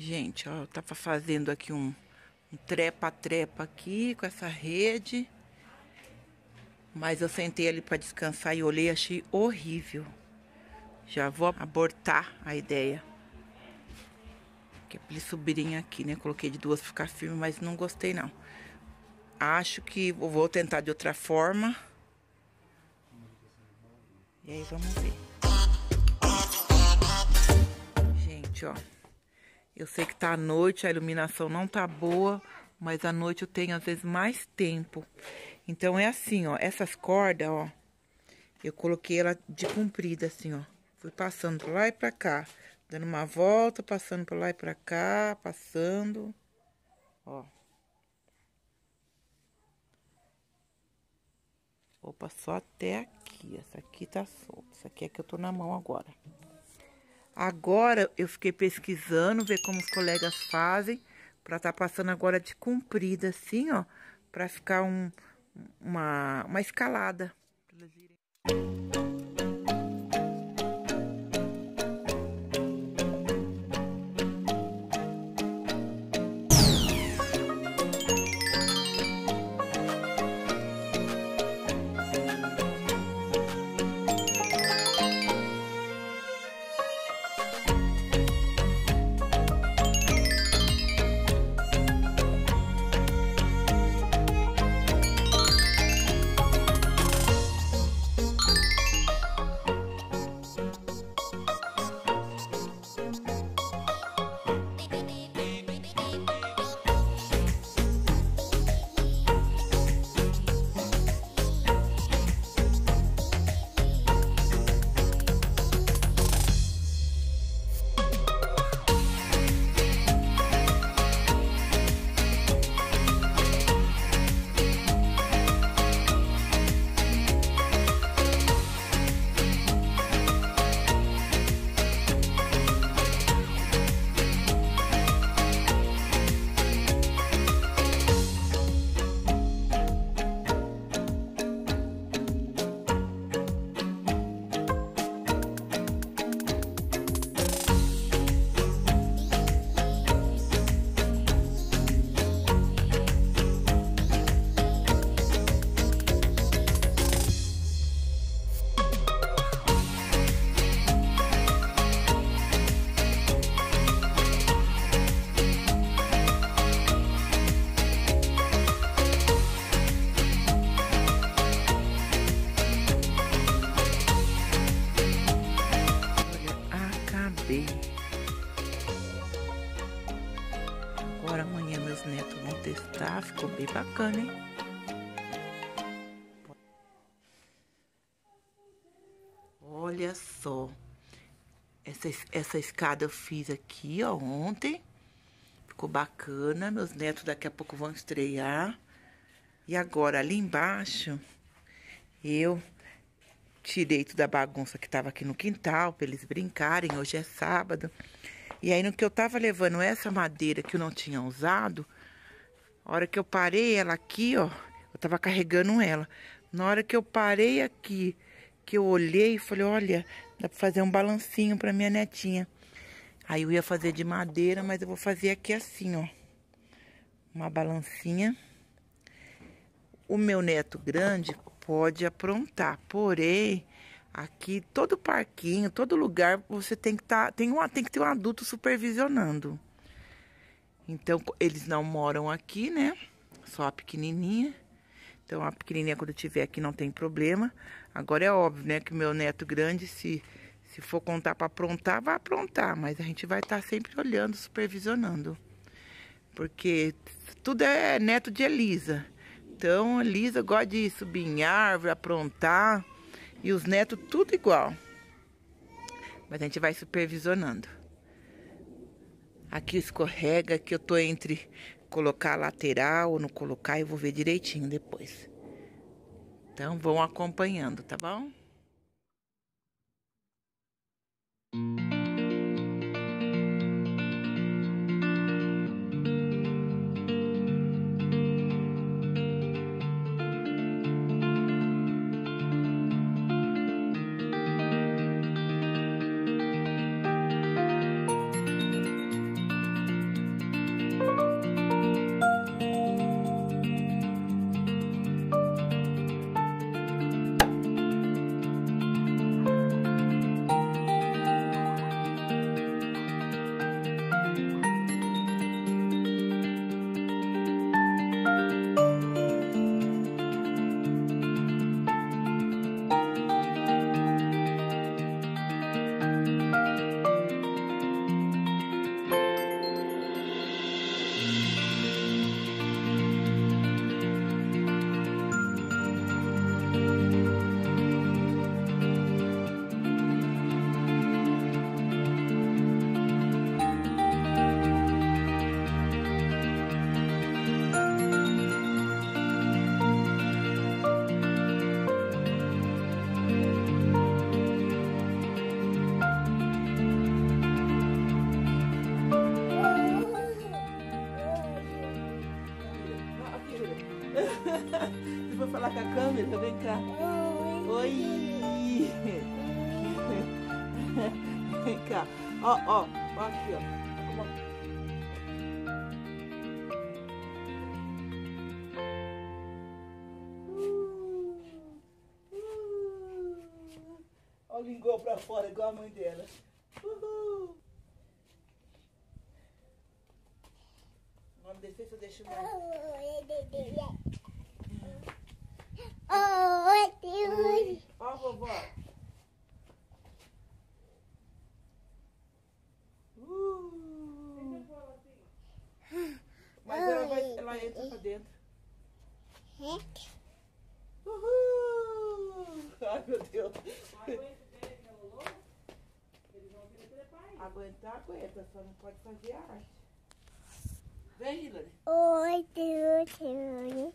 Gente, ó, eu tava fazendo aqui um trepa-trepa aqui com essa rede. Mas eu sentei ali pra descansar e olhei, achei horrível. Já vou abortar a ideia. Que é pra eles subirem aqui, né? Coloquei de duas pra ficar firme, mas não gostei, não. Acho que eu vou tentar de outra forma. E aí, vamos ver. Gente, ó. Eu sei que tá à noite, a iluminação não tá boa, mas à noite eu tenho, às vezes, mais tempo. Então, é assim, ó, essas cordas, ó, eu coloquei ela de comprida, assim, ó. Fui passando pra lá e pra cá, dando uma volta, passando pra lá e pra cá, passando, ó. Opa, só até aqui, essa aqui tá solta, essa aqui é que eu tô na mão agora. Agora eu fiquei pesquisando, ver como os colegas fazem, pra tá passando agora de comprida, assim, ó, pra ficar uma escalada. Agora amanhã meus netos vão testar, ficou bem bacana, hein? Olha só, essa escada eu fiz aqui, ó, ontem, ficou bacana, meus netos daqui a pouco vão estrear. E agora ali embaixo, eu tirei toda a bagunça que tava aqui no quintal, pra eles brincarem, hoje é sábado. E aí, no que eu tava levando essa madeira que eu não tinha usado, a hora que eu parei ela aqui, ó, eu tava carregando ela. Na hora que eu parei aqui, que eu olhei e falei, olha, dá pra fazer um balancinho pra minha netinha. Aí eu ia fazer de madeira, mas eu vou fazer aqui assim, ó. Uma balancinha. O meu neto grande pode aprontar, porém... Aqui, todo parquinho, todo lugar, você tem que ter um adulto supervisionando. Então, eles não moram aqui, né? Só a pequenininha. Então, a pequenininha, quando eu tiver aqui, não tem problema. Agora, é óbvio, né? Que meu neto grande, se for contar pra aprontar, vai aprontar. Mas a gente vai estar sempre olhando, supervisionando. Porque tudo é neto de Elisa. Então, Elisa gosta de subir em árvore, aprontar... E os netos tudo igual. Mas a gente vai supervisionando. Aqui escorrega, que eu tô entre colocar a lateral ou não colocar. Eu vou ver direitinho depois. Então vão acompanhando, tá bom? falar com a câmera, vem cá. Oi. Vem cá. Ó, ó. Ó aqui, ó. Ó o linguão pra fora, igual a mãe dela. Uhul. Vamos descer, se eu deixo mais. Ó a vovó. Mas ela vai, ela entra pra dentro. Uhul. Ai, meu Deus. Aguentar, aguenta, só não pode fazer arte. Vem, Hilary. Oi, Teore.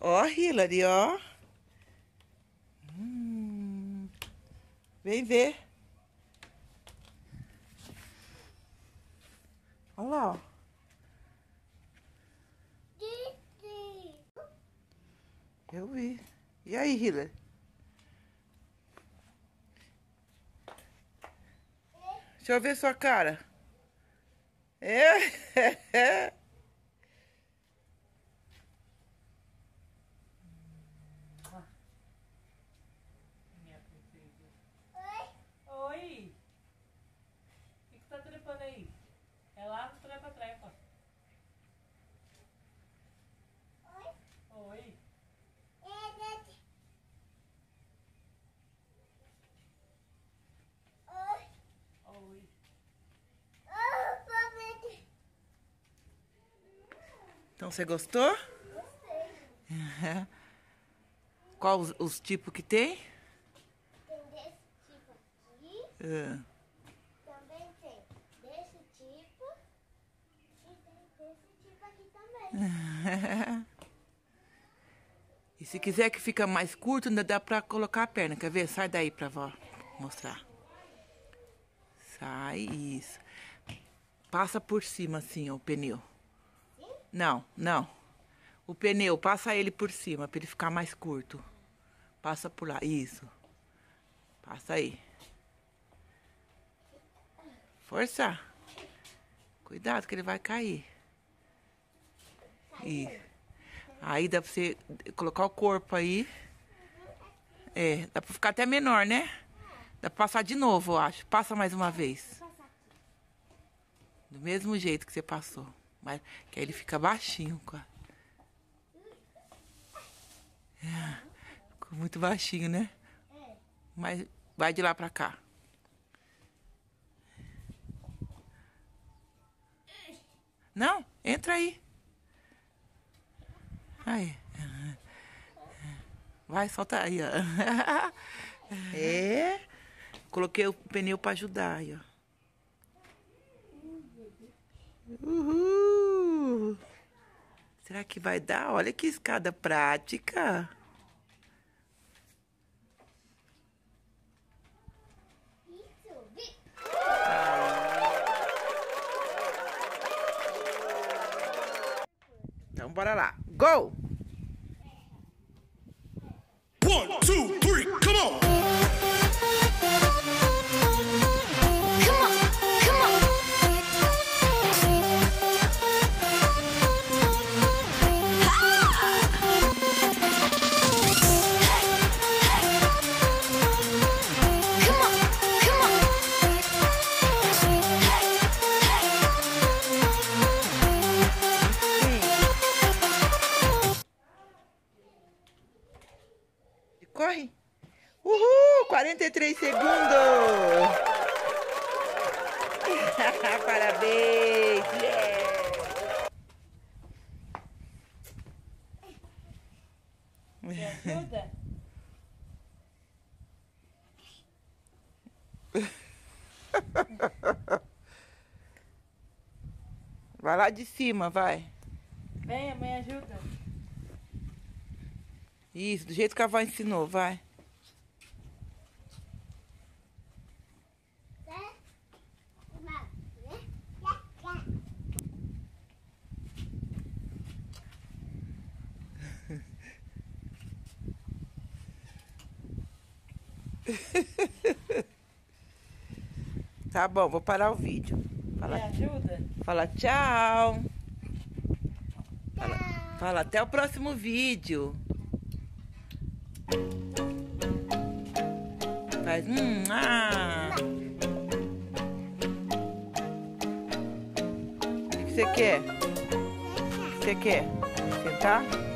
Ó, Hilary, ó. Vem ver. Olha lá, ó. Eu vi. E aí, Hilary? Deixa eu ver sua cara. É? Minha princesa. Oi? Oi? O que tá trepando aí? É lá no trepa-trepa. Oi? Oi? Então, você gostou? Gostei. É. Qual os tipos que tem? Tem desse tipo aqui. É. Também tem desse tipo. E tem desse tipo aqui também. É. E se quiser que fica mais curto, ainda dá pra colocar a perna. Quer ver? Sai daí pra vó mostrar. Sai, isso. Passa por cima, assim, ó, o pneu. Não, não. O pneu, passa ele por cima, pra ele ficar mais curto. Passa por lá, isso. Passa aí. Força. Cuidado que ele vai cair. Isso. Aí dá pra você colocar o corpo aí. É, dá pra ficar até menor, né? Dá pra passar de novo, eu acho. Passa mais uma vez. Do mesmo jeito que você passou. Mas que aí ele fica baixinho, cara. É, ficou muito baixinho, né? Mas vai de lá pra cá. Não, entra aí. Aí. Vai, solta aí, ó. É. Coloquei o pneu pra ajudar aí, ó. Uhul! Será que vai dar? Olha que escada prática! Então bora lá! Go! 1, 2, 3, come on! Corre! Uhul! 43 segundos! Parabéns! Yeah. Me ajuda? Vai lá de cima, vai! Vem, mãe, ajuda! Isso, do jeito que a avó ensinou, vai. Tá bom, vou parar o vídeo. Fala, me ajuda? Fala tchau. Fala até o próximo vídeo. Faz O que você quer? O que você quer? Sentar?